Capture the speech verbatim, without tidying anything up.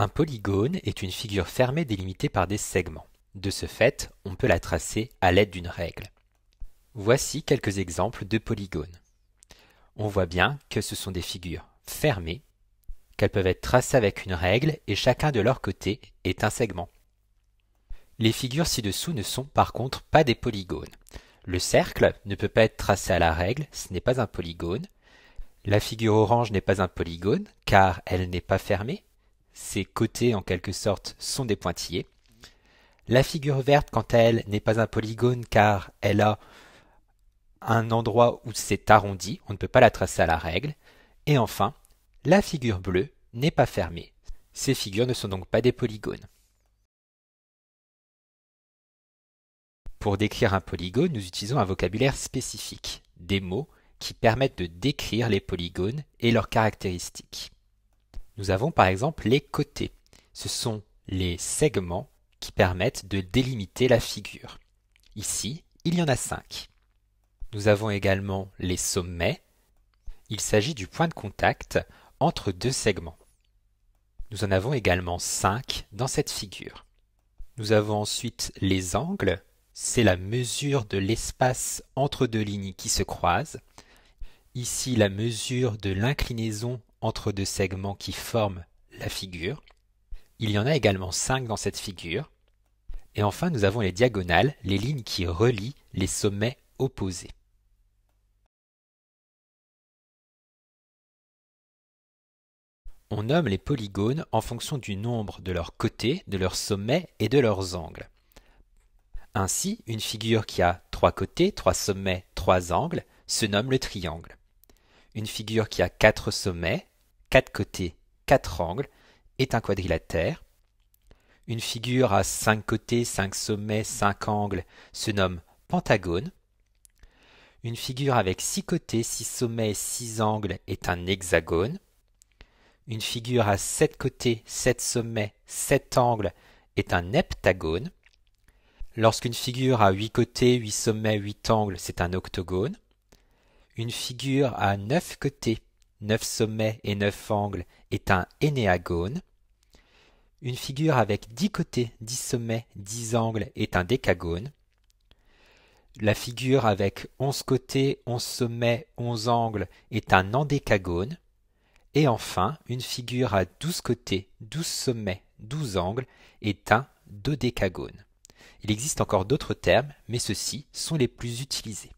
Un polygone est une figure fermée délimitée par des segments. De ce fait, on peut la tracer à l'aide d'une règle. Voici quelques exemples de polygones. On voit bien que ce sont des figures fermées, qu'elles peuvent être tracées avec une règle et chacun de leur côté est un segment. Les figures ci-dessous ne sont par contre pas des polygones. Le cercle ne peut pas être tracé à la règle, ce n'est pas un polygone. La figure orange n'est pas un polygone car elle n'est pas fermée. Ses côtés en quelque sorte sont des pointillés. La figure verte quant à elle n'est pas un polygone car elle a un endroit où c'est arrondi, on ne peut pas la tracer à la règle. Et enfin, la figure bleue n'est pas fermée. Ces figures ne sont donc pas des polygones. Pour décrire un polygone, nous utilisons un vocabulaire spécifique, des mots qui permettent de décrire les polygones et leurs caractéristiques. Nous avons par exemple les côtés. Ce sont les segments qui permettent de délimiter la figure. Ici, il y en a cinq. Nous avons également les sommets. Il s'agit du point de contact entre deux segments. Nous en avons également cinq dans cette figure. Nous avons ensuite les angles. C'est la mesure de l'espace entre deux lignes qui se croisent. Ici, la mesure de l'inclinaison entre deux segments qui forment la figure. Il y en a également cinq dans cette figure. Et enfin, nous avons les diagonales, les lignes qui relient les sommets opposés. On nomme les polygones en fonction du nombre de leurs côtés, de leurs sommets et de leurs angles. Ainsi, une figure qui a trois côtés, trois sommets, trois angles se nomme le triangle. Une figure qui a quatre sommets, quatre côtés, quatre angles est un quadrilatère. Une figure à cinq côtés, cinq sommets, cinq angles se nomme pentagone. Une figure avec six côtés, six sommets, six angles est un hexagone. Une figure à sept côtés, sept sommets, sept angles est un heptagone. Lorsqu'une figure a huit côtés, huit sommets, huit angles, c'est un octogone. Une figure à neuf côtés, neuf sommets et neuf angles est un énéagone. Une figure avec dix côtés, dix sommets, dix angles est un décagone. La figure avec onze côtés, onze sommets, onze angles est un endécagone. Et enfin, une figure à douze côtés, douze sommets, douze angles est un dodécagone. Il existe encore d'autres termes, mais ceux-ci sont les plus utilisés.